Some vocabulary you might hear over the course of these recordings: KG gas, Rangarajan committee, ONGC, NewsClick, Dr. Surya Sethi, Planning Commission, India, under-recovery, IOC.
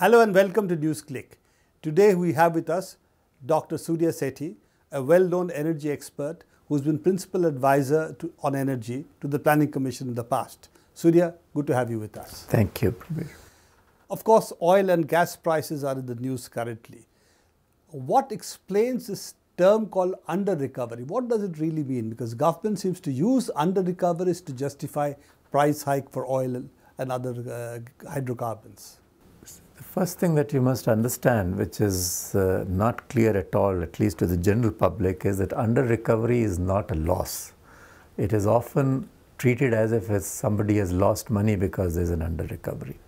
Hello and welcome to NewsClick. Today we have with us Dr. Surya Sethi, a well-known energy expert who's been principal advisor on energy to the Planning Commission in the past. Surya, good to have you with us. Thank you, Prabir. Of course, oil and gas prices are in the news currently. What explains this term called under-recovery? What does it really mean? Because government seems to use under-recoveries to justify price hike for oil and other hydrocarbons. The first thing that you must understand, which is not clear at all, at least to the general public, is that under-recovery is not a loss. It is often treated as if somebody has lost money because there is an under-recovery.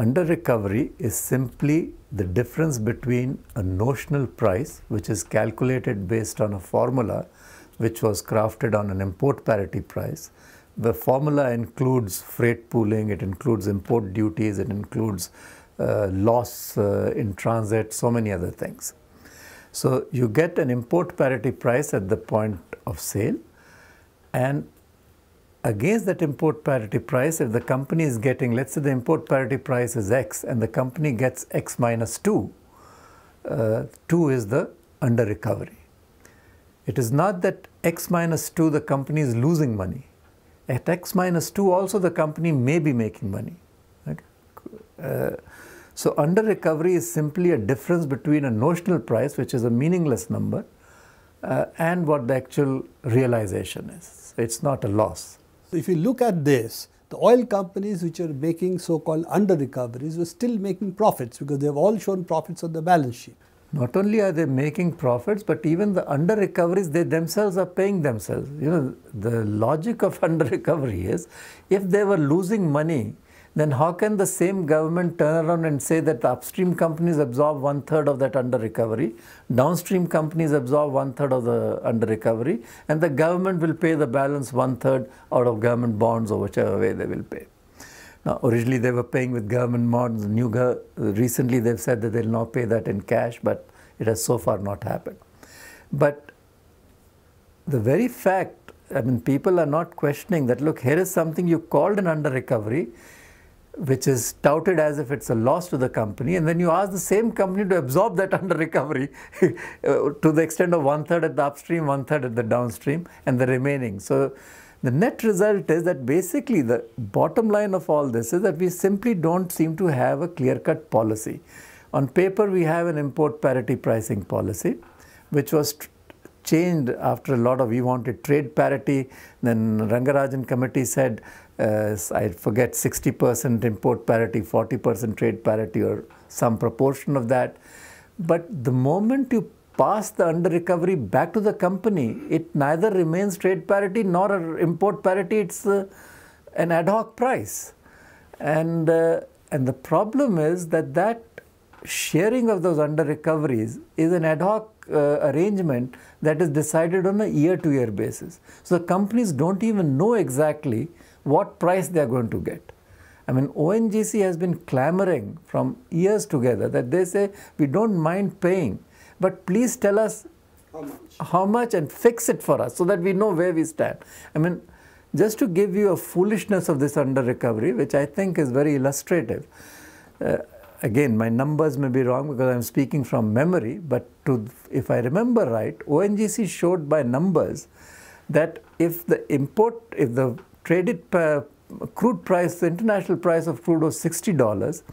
Under-recovery is simply the difference between a notional price, which is calculated based on a formula which was crafted on an import parity price. The formula includes freight pooling, it includes import duties, it includes loss in transit, so many other things. So you get an import parity price at the point of sale, and against that import parity price, if the company is getting, let's say the import parity price is X and the company gets X minus 2, 2 is the under recovery. It is not that X minus 2 the company is losing money. At X minus 2 also the company may be making money. So under recovery is simply a difference between a notional price, which is a meaningless number, and what the actual realization is. It's not a loss. So if you look at this, the oil companies which are making so-called under recoveries were still making profits because they have all shown profits on the balance sheet. Not only are they making profits, but even the under recoveries, they themselves are paying themselves. You know, the logic of under recovery is if they were losing money, then how can the same government turn around and say that the upstream companies absorb 1/3 of that under-recovery, downstream companies absorb 1/3 of the under-recovery, and the government will pay the balance 1/3 out of government bonds or whichever way they will pay. Now, originally they were paying with government bonds. Recently they've said that they'll now pay that in cash, but it has so far not happened. But the very fact, I mean, people are not questioning that, look, here is something you called an under-recovery, which is touted as if it's a loss to the company, and then you ask the same company to absorb that under recovery to the extent of 1/3 at the upstream, 1/3 at the downstream, and the remaining. So the net result is that basically the bottom line of all this is that we simply don't seem to have a clear-cut policy. On paper, we have an import parity pricing policy, which was changed after a lot of, we wanted trade parity, then Rangarajan committee said, I forget, 60% import parity, 40% trade parity, or some proportion of that. But the moment you pass the under-recovery back to the company, it neither remains trade parity nor import parity, it's an ad hoc price. And the problem is that that sharing of those under-recoveries is an ad hoc arrangement that is decided on a year-to-year basis. So the companies don't even know exactly what price they are going to get. I mean, ONGC has been clamoring from years together that they say, we don't mind paying, but please tell us how much and fix it for us so that we know where we stand. I mean, just to give you a foolishness of this under-recovery, which I think is very illustrative. Again, my numbers may be wrong because I'm speaking from memory, but if I remember right, ONGC showed by numbers that if the traded crude price, the international price of crude was $60,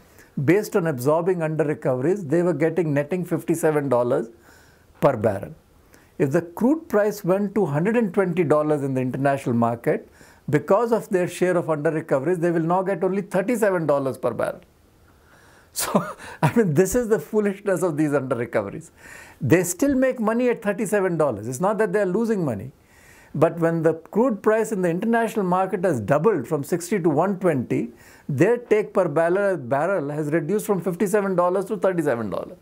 based on absorbing under recoveries, they were getting netting $57 per barrel. If the crude price went to $120 in the international market, because of their share of under recoveries, they will now get only $37 per barrel. So, I mean, this is the foolishness of these under-recoveries. They still make money at $37. It's not that they are losing money. But when the crude price in the international market has doubled from 60 to 120, their take per barrel has reduced from $57 to $37.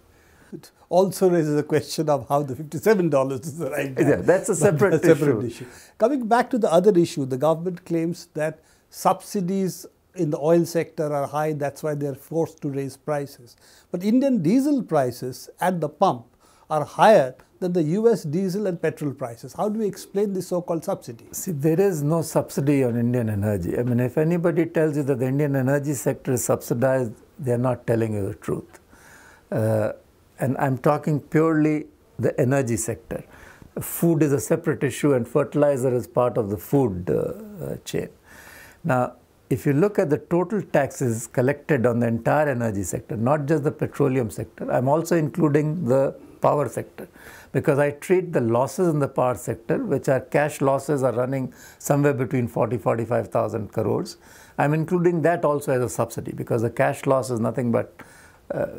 It also raises the question of how the $57 is the right value. Yeah, that's a separate issue. Coming back to the other issue, the government claims that subsidies in the oil sector are high, that's why they're forced to raise prices. But Indian diesel prices at the pump are higher than the US diesel and petrol prices. How do we explain this so-called subsidy? See, there is no subsidy on Indian energy. I mean, if anybody tells you that the Indian energy sector is subsidized, they're not telling you the truth. And I'm talking purely the energy sector. Food is a separate issue and fertilizer is part of the food chain. Now, if you look at the total taxes collected on the entire energy sector, not just the petroleum sector, I'm also including the power sector, because I treat the losses in the power sector, which are cash losses, are running somewhere between 40-45,000 crores. I'm including that also as a subsidy, because the cash loss is nothing but,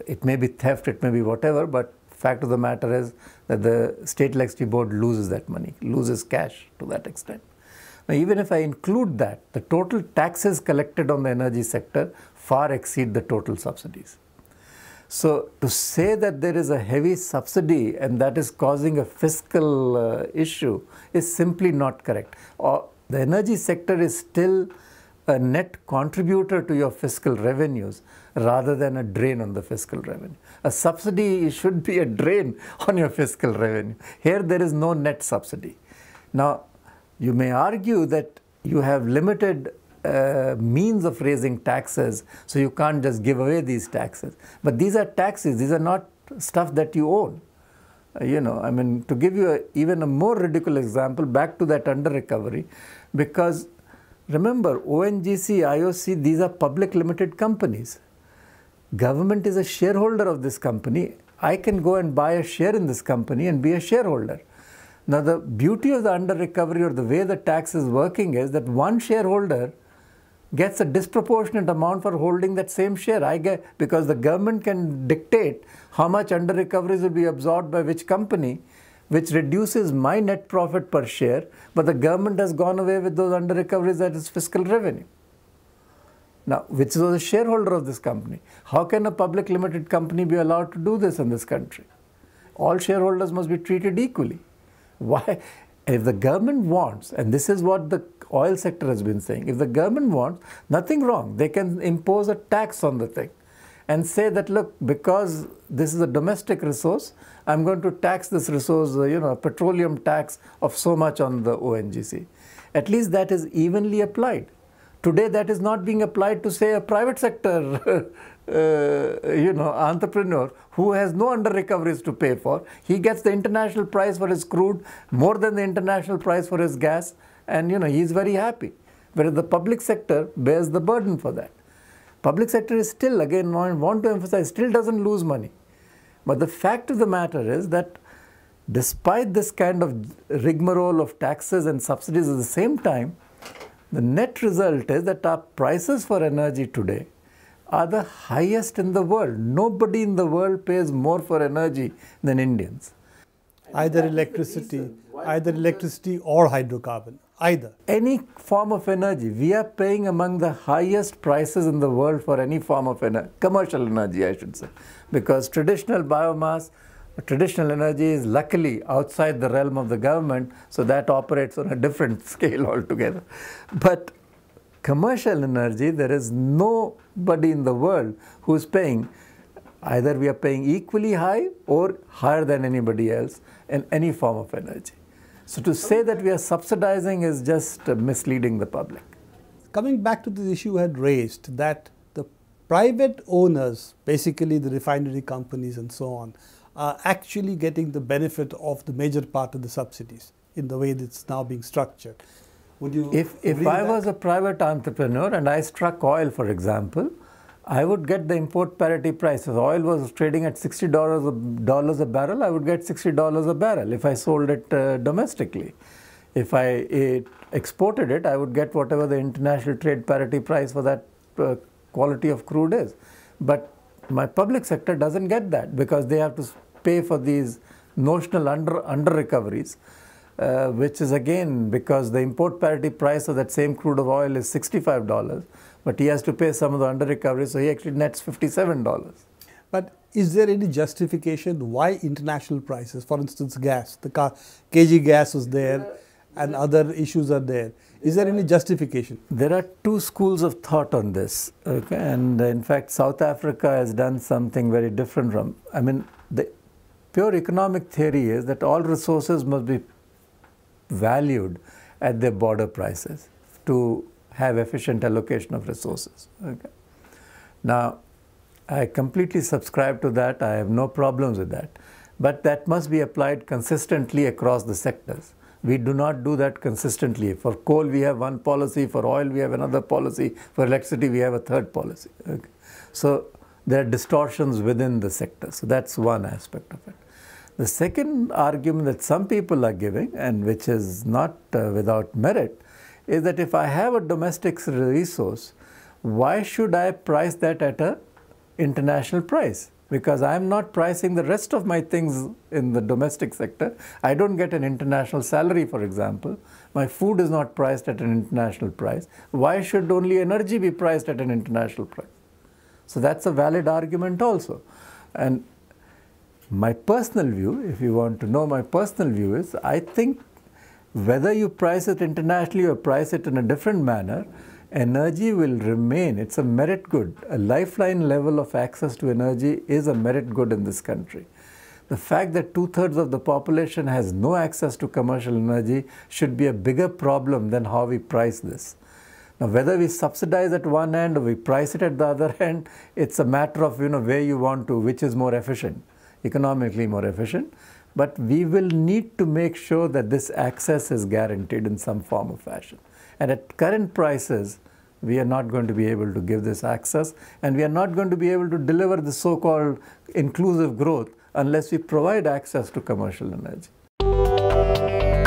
it may be theft, it may be whatever, but fact of the matter is that the State Electricity Board loses that money, loses cash to that extent. Now, even if I include that, the total taxes collected on the energy sector far exceed the total subsidies. So to say that there is a heavy subsidy and that is causing a fiscal issue is simply not correct. Or the energy sector is still a net contributor to your fiscal revenues rather than a drain on the fiscal revenue. A subsidy should be a drain on your fiscal revenue. Here there is no net subsidy. Now, you may argue that you have limited means of raising taxes, so you can't just give away these taxes. But these are taxes, these are not stuff that you own. You know, I mean, to give you even a more ridiculous example, back to that under recovery, because remember, ONGC, IOC, these are public limited companies. Government is a shareholder of this company. I can go and buy a share in this company and be a shareholder. Now, the beauty of the under recovery, or the way the tax is working, is that one shareholder gets a disproportionate amount for holding that same share. I get, because the government can dictate how much under recoveries will be absorbed by which company, which reduces my net profit per share, but the government has gone away with those under recoveries at its fiscal revenue. Now, which is the shareholder of this company? How can a public limited company be allowed to do this in this country? All shareholders must be treated equally. Why? If the government wants, and this is what the oil sector has been saying, if the government wants, nothing wrong. They can impose a tax on the thing and say that, look, because this is a domestic resource, I'm going to tax this resource, you know, petroleum tax of so much on the ONGC. At least that is evenly applied. Today, that is not being applied to, say, a private sector you know, entrepreneur who has no under recoveries to pay for. He gets the international price for his crude, more than the international price for his gas, and, you know, he's very happy. Whereas the public sector bears the burden for that. Public sector is still, again, I want to emphasize, still doesn't lose money. But the fact of the matter is that despite this kind of rigmarole of taxes and subsidies at the same time, the net result is that our prices for energy today are the highest in the world. Nobody in the world pays more for energy than Indians. Either electricity or hydrocarbon, either. Any form of energy, we are paying among the highest prices in the world for any form of energy, commercial energy, I should say. Because traditional biomass, traditional energy is luckily outside the realm of the government, so that operates on a different scale altogether. But commercial energy, there is nobody in the world who is paying. Either we are paying equally high or higher than anybody else in any form of energy. So to say that we are subsidizing is just misleading the public. Coming back to this issue you had raised, that the private owners, basically the refinery companies and so on, are actually getting the benefit of the major part of the subsidies in the way that's now being structured. Would you if I was a private entrepreneur and I struck oil, for example, I would get the import parity price. If oil was trading at $60 a barrel, I would get $60 a barrel if I sold it domestically. If I exported it, I would get whatever the international trade parity price for that quality of crude is. But my public sector doesn't get that, because they have to pay for these notional under-recoveries, which is again because the import parity price of that same crude of oil is $65, but he has to pay some of the under-recoveries, so he actually nets $57. But is there any justification why international prices, for instance gas, the KG gas was there and other issues are there? Is there any justification? There are two schools of thought on this, okay? And in fact, South Africa has done something very different from, I mean, the pure economic theory is that all resources must be valued at their border prices to have efficient allocation of resources, okay? Now, I completely subscribe to that. I have no problems with that. But that must be applied consistently across the sectors. We do not do that consistently. For coal, we have one policy. For oil, we have another policy. For electricity, we have a third policy. Okay. So there are distortions within the sector. So that's one aspect of it. The second argument that some people are giving, and which is not without merit, is that if I have a domestic resource, why should I price that at an international price? Because I'm not pricing the rest of my things in the domestic sector. I don't get an international salary, for example. My food is not priced at an international price. Why should only energy be priced at an international price? So that's a valid argument also. And my personal view, if you want to know my personal view, is I think whether you price it internationally or price it in a different manner, energy will remain. It's a merit good. A lifeline level of access to energy is a merit good in this country. The fact that 2/3 of the population has no access to commercial energy should be a bigger problem than how we price this. Now, whether we subsidize at one end or we price it at the other end, it's a matter of, you know, where you want to, which is more efficient, economically more efficient. But we will need to make sure that this access is guaranteed in some form or fashion. And at current prices, we are not going to be able to give this access, and we are not going to be able to deliver the so-called inclusive growth unless we provide access to commercial energy.